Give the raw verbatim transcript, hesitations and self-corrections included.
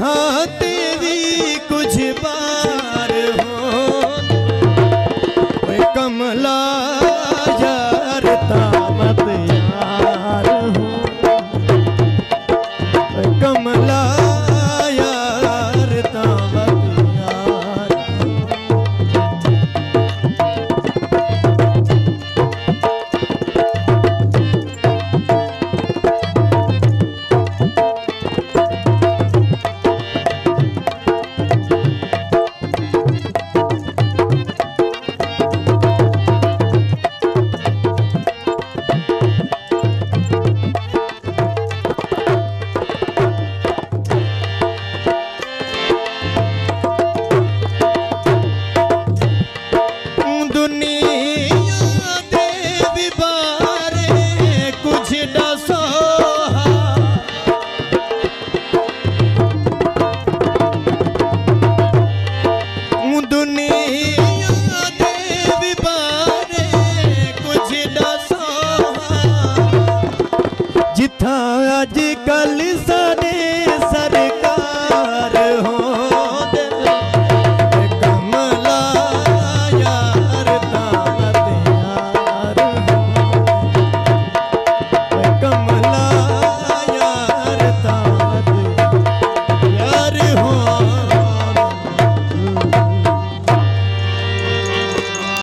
हाँ।